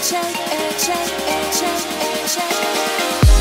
Shake, shake, shake, shake, shake.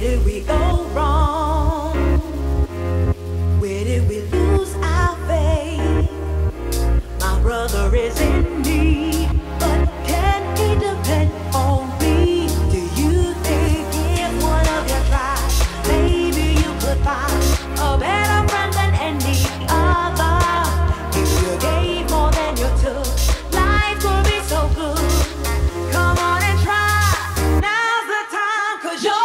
Where did we go wrong? Where did we lose our faith? My brother is in need, but can he depend on me? Do you think if one of you tried, maybe you could find a better friend than any other? If you gave more than you took, life would be so good. Come on and try, now's the time, 'cause you're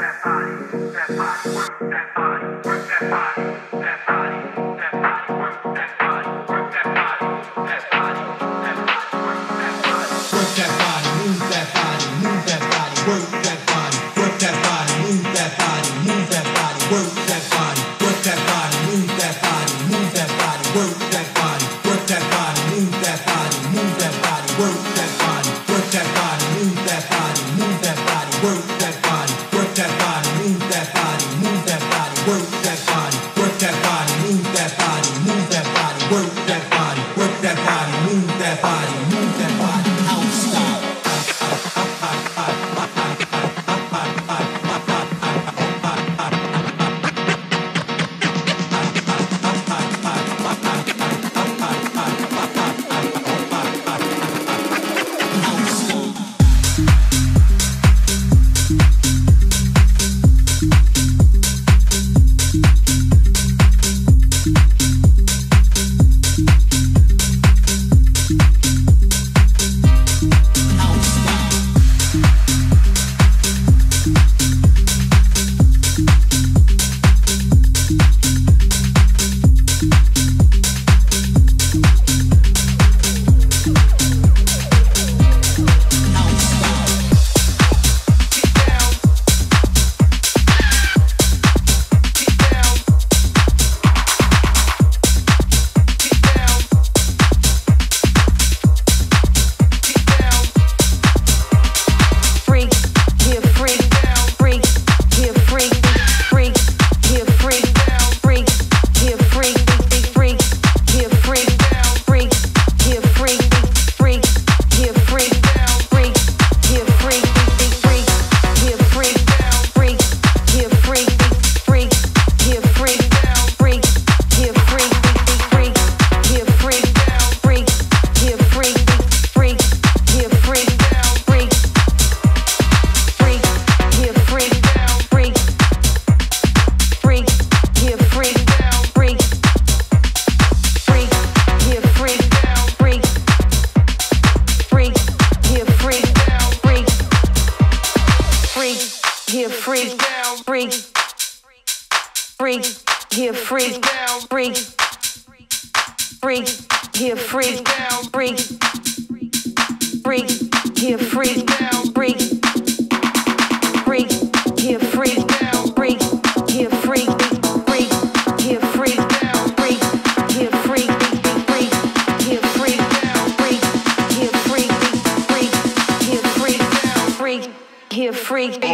Freak,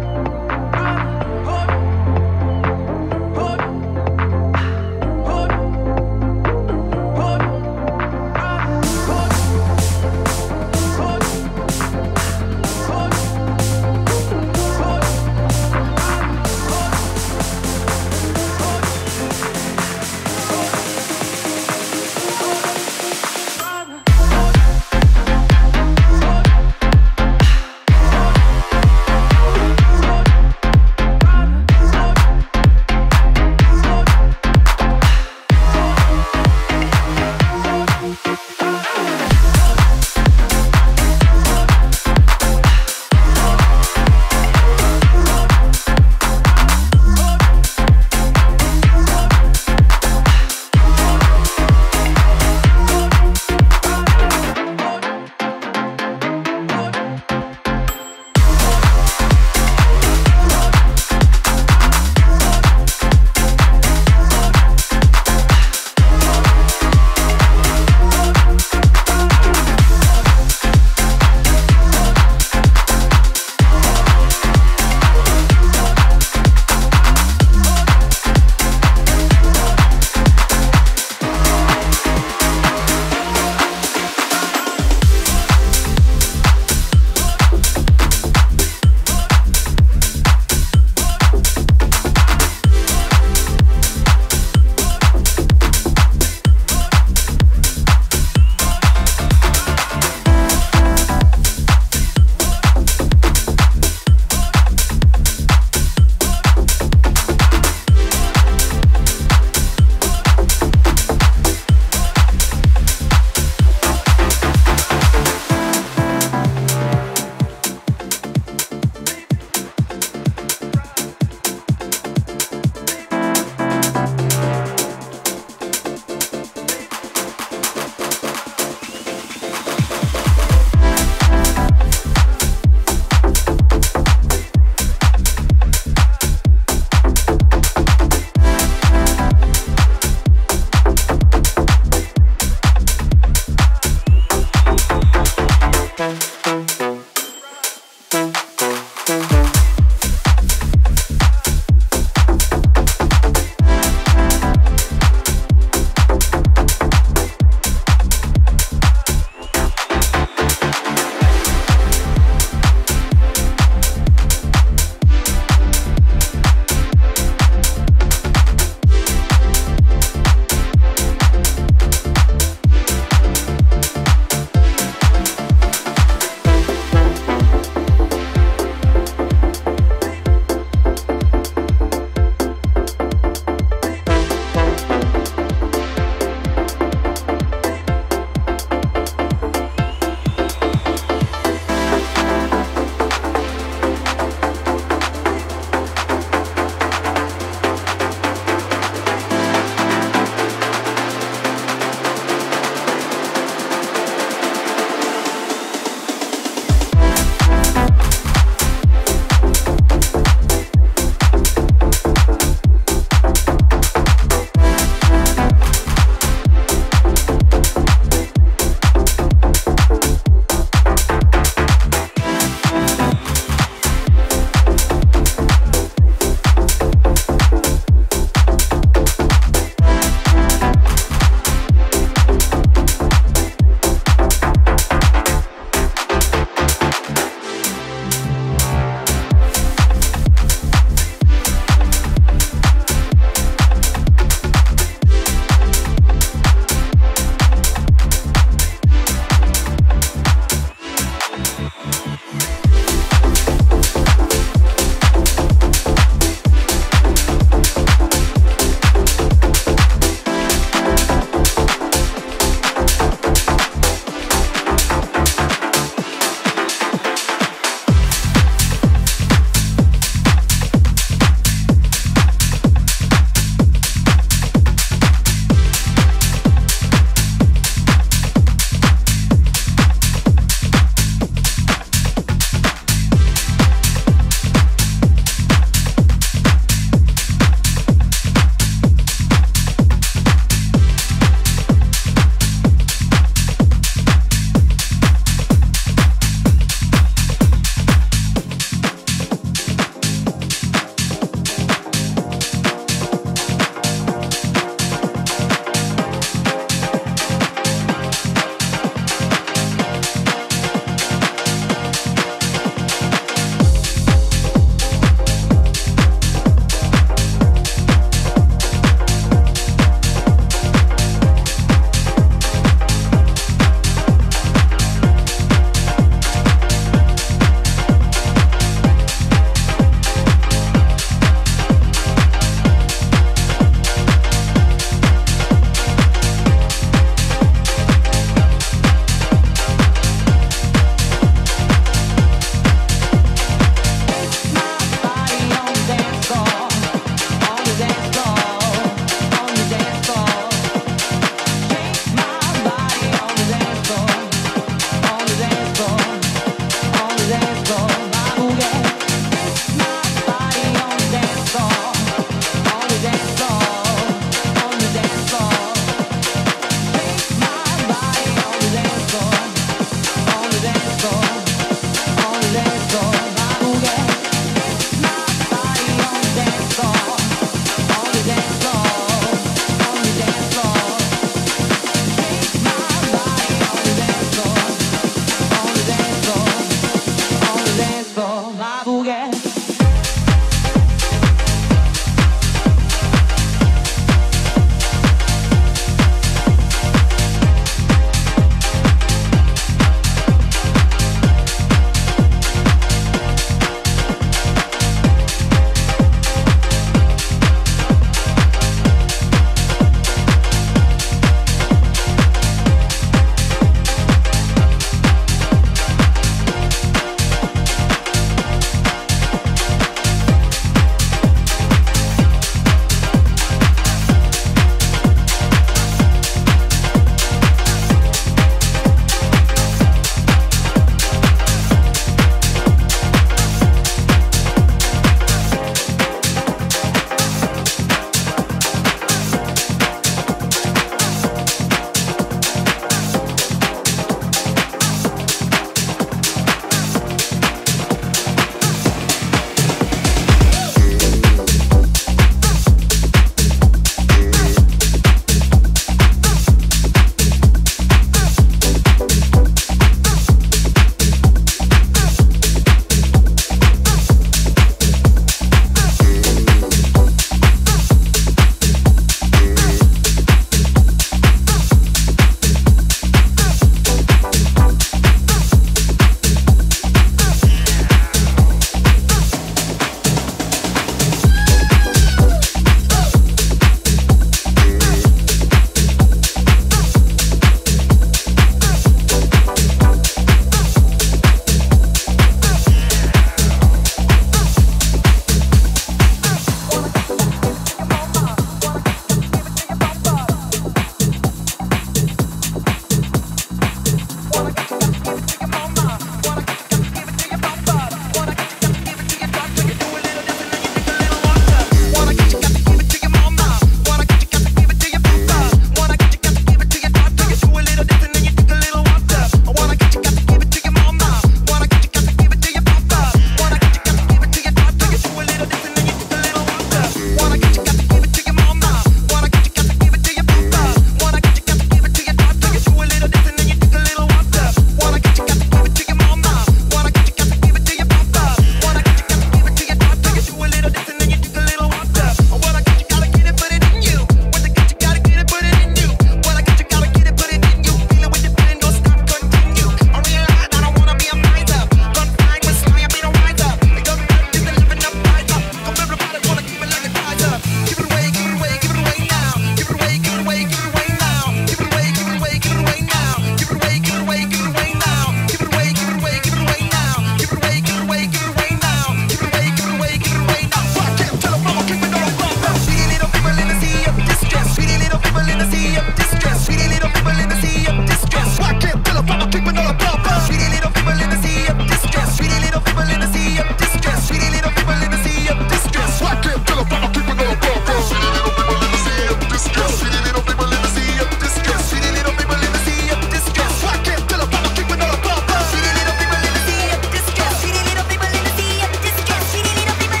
distress. We the little people in the sea of distress. Why can't tell if I'm a keepin' all the proper? We the little people in the sea of distress. We the little people in the sea of distress. We the little people in the sea of distress. Why can't tell if I'm a keepin' all the proper? We the little people in the sea of distress. We the little people in the sea of distress. We the little people in the sea of distress. Why can't tell if I'm a keepin' all the proper? We the little people in the sea of distress. We the little people in the sea of distress. We the little people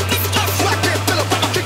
in the sea of distress. Why can't tell if I'm a keepin' all the proper?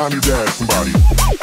I need to ask somebody. I need to ask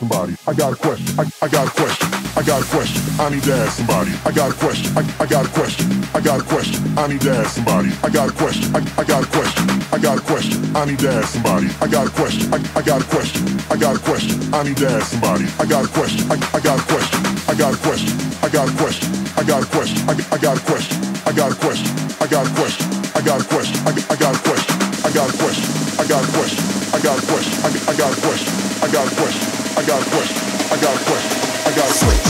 somebody. I got a question. I got a question. I got a question. I need to ask somebody. I got a question. I got a question. I got a question. I need to ask somebody. I got a question. I got a question. I got a question. I need to ask somebody. I got a question. I got a question. I got a question. I need to ask somebody. I got a question. I got a question. I got a question. I got a question. I got a question. I got a question. I got a question. I got a question. I got a question. I got a question. I got a question. I got a question. I got a question. I got a question. I got a question, I got a question, I got a question, I got a switch.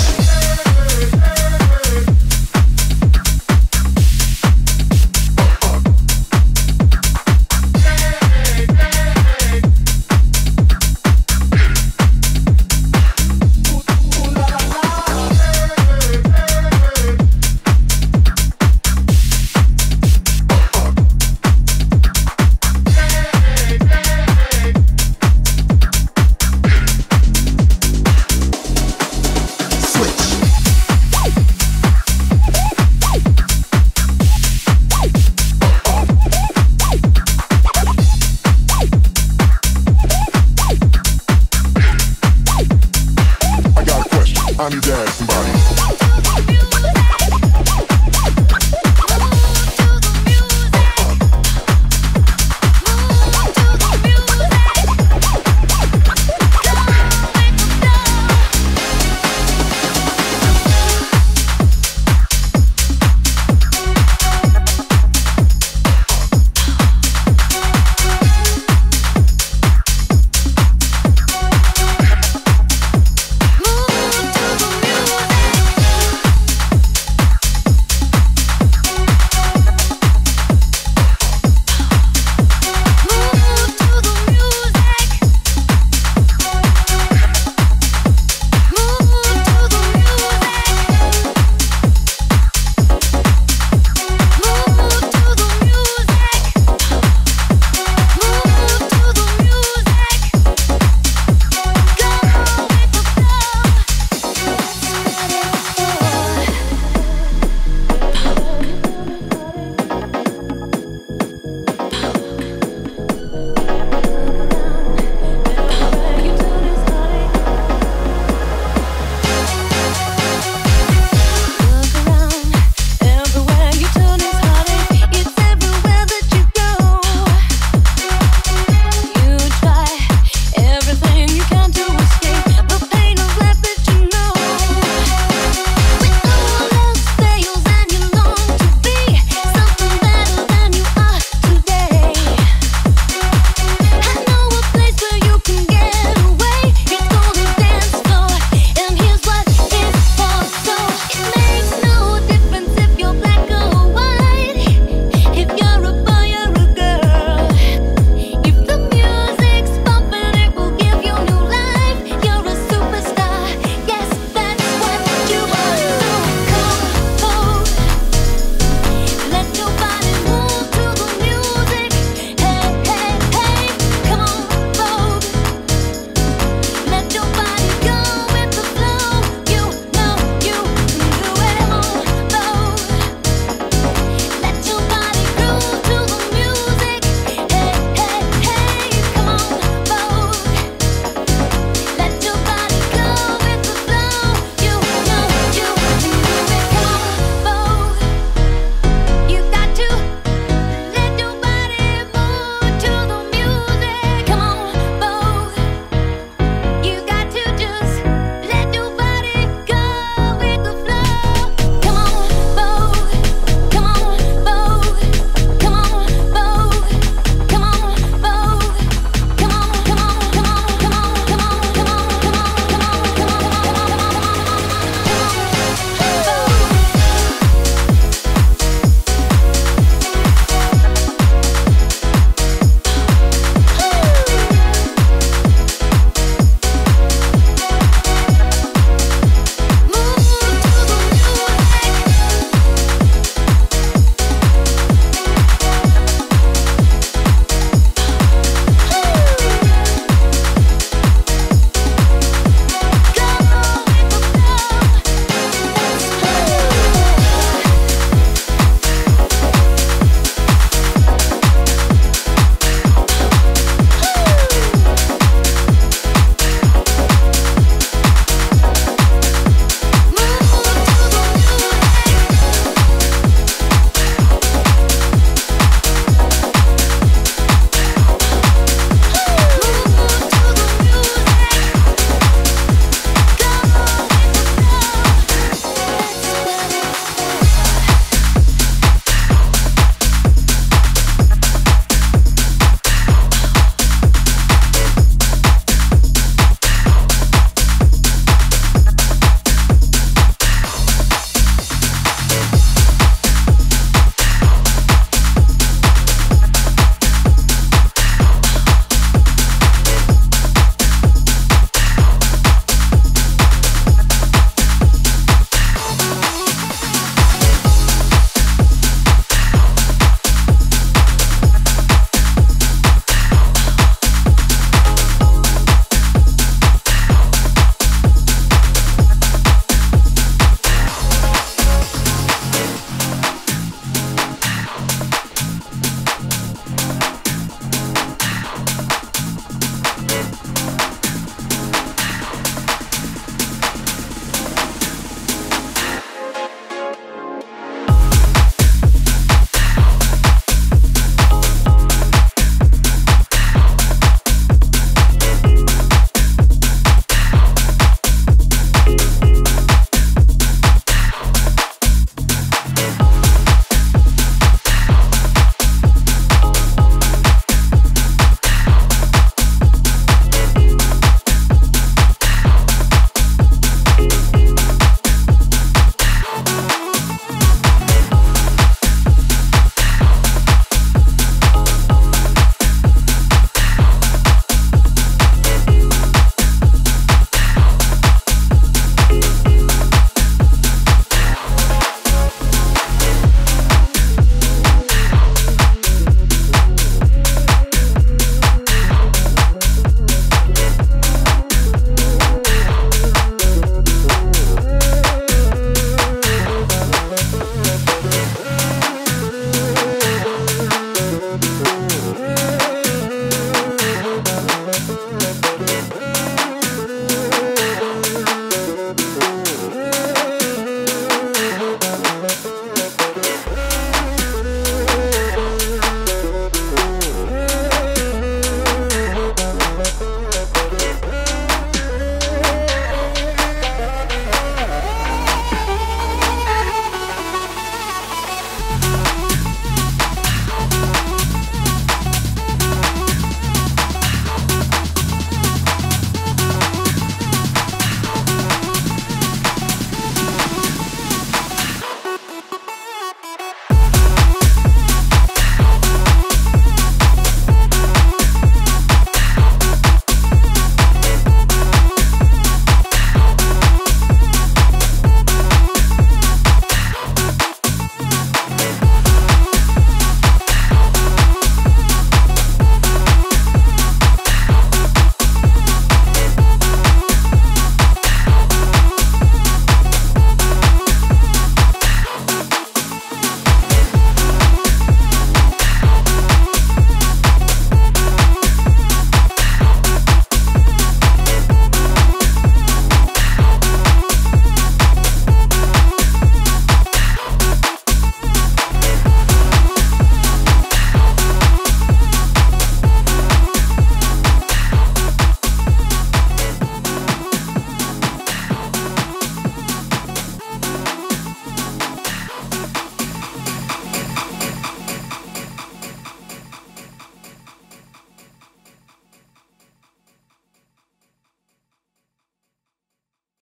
I need to ask somebody.